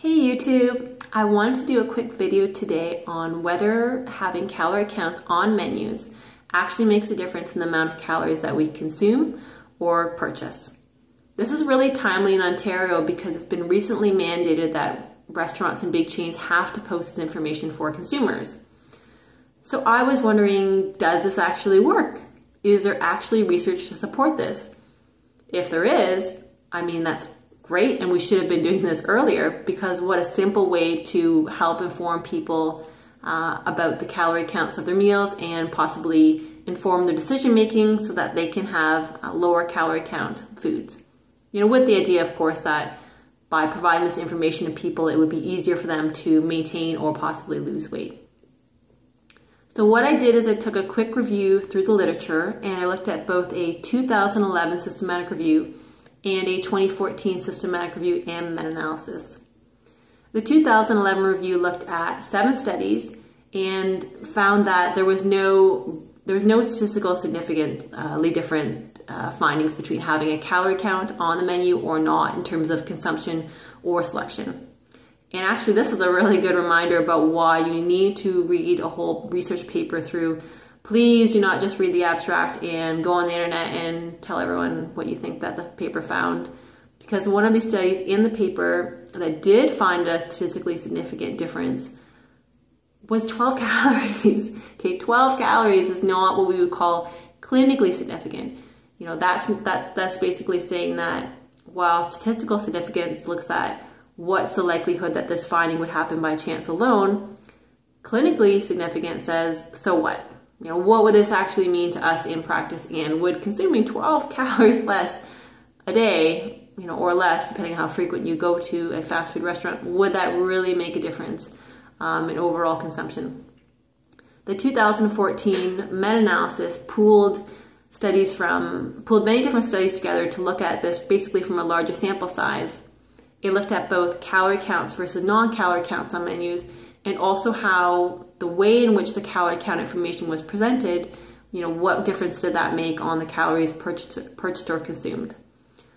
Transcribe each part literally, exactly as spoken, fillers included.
Hey YouTube, I wanted to do a quick video today on whether having calorie counts on menus actually makes a difference in the amount of calories that we consume or purchase. This is really timely in Ontario because it's been recently mandated that restaurants and big chains have to post this information for consumers. So I was wondering, does this actually work? Is there actually research to support this? If there is, I mean, that's great, and we should have been doing this earlier, because what a simple way to help inform people uh, about the calorie counts of their meals and possibly inform their decision making so that they can have uh, lower calorie count foods. You know, with the idea, of course, that by providing this information to people, it would be easier for them to maintain or possibly lose weight. So what I did is I took a quick review through the literature, and I looked at both a two thousand eleven systematic review and a twenty fourteen systematic review and meta-analysis. The two thousand eleven review looked at seven studies and found that there was no, there was no statistical significantly different uh, findings between having a calorie count on the menu or not in terms of consumption or selection. And actually, this is a really good reminder about why you need to read a whole research paper through. Please do not just read the abstract and go on the internet and tell everyone what you think that the paper found, because one of these studies in the paper that did find a statistically significant difference was twelve calories. Okay, twelve calories is not what we would call clinically significant. You know, that's that that's basically saying that while statistical significance looks at what's the likelihood that this finding would happen by chance alone, clinically significant says, so what? You know, what would this actually mean to us in practice, and would consuming twelve calories less a day, you know, or less, depending on how frequent you go to a fast food restaurant, would that really make a difference um, in overall consumption? The two thousand fourteen meta-analysis pooled studies from, pooled many different studies together to look at this basically from a larger sample size. It looked at both calorie counts versus non-calorie counts on menus, and also how the way in which the calorie count information was presented, you know, what difference did that make on the calories purchased, purchased or consumed.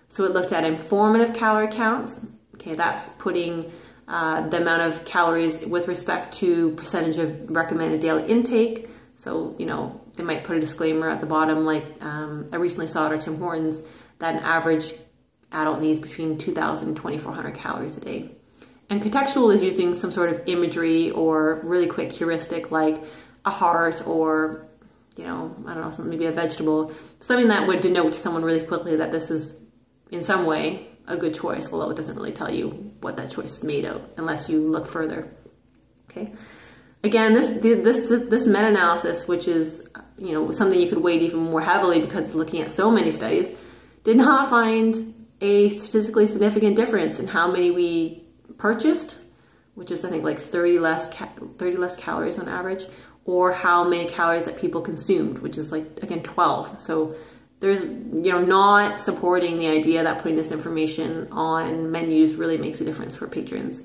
So it looked at informative calorie counts. Okay, that's putting uh, the amount of calories with respect to percentage of recommended daily intake. So, you know, they might put a disclaimer at the bottom, like um, I recently saw at our Tim Hortons that an average adult needs between two thousand and twenty-four hundred calories a day. And contextual is using some sort of imagery or really quick heuristic, like a heart or, you know, I don't know, maybe a vegetable, something that would denote to someone really quickly that this is in some way a good choice, although it doesn't really tell you what that choice is made of unless you look further. Okay. Again, this this this meta-analysis, which is, you know, something you could weight even more heavily because it's looking at so many studies, did not find a statistically significant difference in how many we purchased, which is I think like thirty less, thirty less calories on average, or how many calories that people consumed, which is like, again, twelve. So there's, you know, not supporting the idea that putting this information on menus really makes a difference for patrons.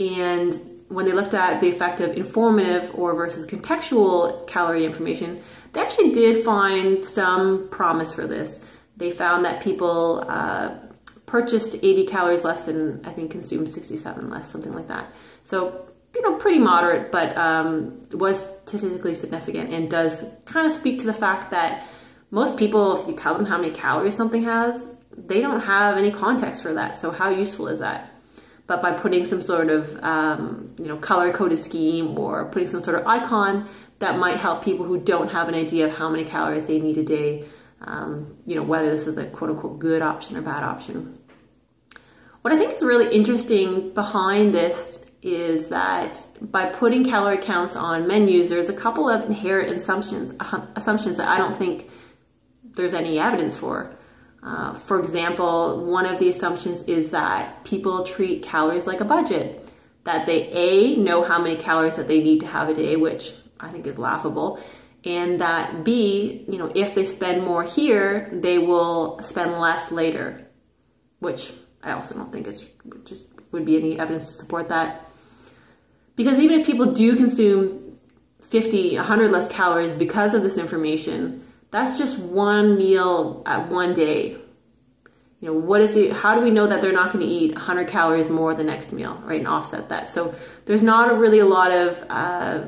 And when they looked at the effect of informative or versus contextual calorie information, they actually did find some promise for this. They found that people uh, purchased eighty calories less and I think consumed sixty-seven less, something like that. So, you know, pretty moderate, but um, was statistically significant and does kind of speak to the fact that most people, if you tell them how many calories something has, they don't have any context for that. So how useful is that? But by putting some sort of, um, you know, color-coded scheme or putting some sort of icon, that might help people who don't have an idea of how many calories they need a day, um, you know, whether this is a quote-unquote good option or bad option. What I think is really interesting behind this is that by putting calorie counts on menus, there's a couple of inherent assumptions, uh, assumptions that I don't think there's any evidence for. Uh, for example, one of the assumptions is that people treat calories like a budget, that they A, know how many calories that they need to have a day, which I think is laughable, and that B, you know, if they spend more here, they will spend less later, which I also don't think it's just would be any evidence to support that. Because even if people do consume fifty, one hundred less calories because of this information, that's just one meal at one day. You know, what is it, how do we know that they're not going to eat one hundred calories more the next meal, right, and offset that? So there's not really a lot of uh,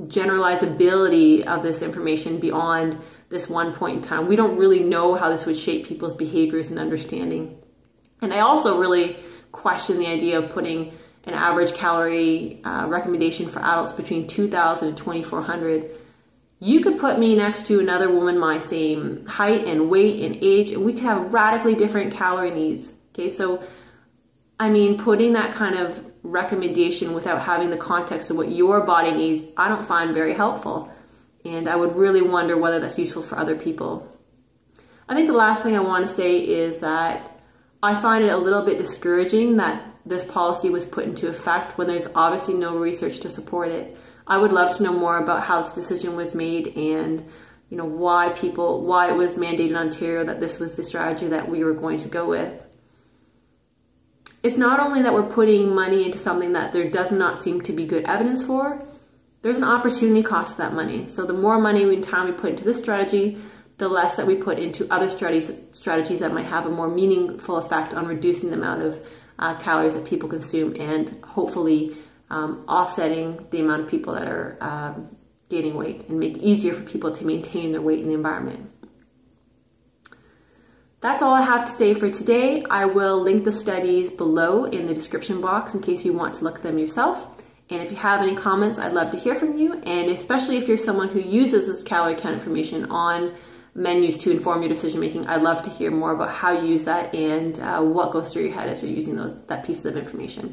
generalizability of this information beyond this one point in time. We don't really know how this would shape people's behaviors and understanding. And I also really question the idea of putting an average calorie uh, recommendation for adults between two thousand and twenty-four hundred. You could put me next to another woman my same height and weight and age, and we could have radically different calorie needs. Okay, so I mean, putting that kind of recommendation without having the context of what your body needs, I don't find very helpful. And I would really wonder whether that's useful for other people. I think the last thing I want to say is that I find it a little bit discouraging that this policy was put into effect when there's obviously no research to support it. I would love to know more about how this decision was made and, you know, why people, why it was mandated in Ontario that this was the strategy that we were going to go with. It's not only that we're putting money into something that there does not seem to be good evidence for, there's an opportunity cost to that money. So the more money and time we put into this strategy, the less that we put into other strategies, strategies that might have a more meaningful effect on reducing the amount of uh, calories that people consume and hopefully Um, offsetting the amount of people that are um, gaining weight and make it easier for people to maintain their weight in the environment. That's all I have to say for today. I will link the studies below in the description box in case you want to look at them yourself. And if you have any comments, I'd love to hear from you. And especially if you're someone who uses this calorie count information on menus to inform your decision making, I'd love to hear more about how you use that and uh, what goes through your head as you're using those, that piece of information.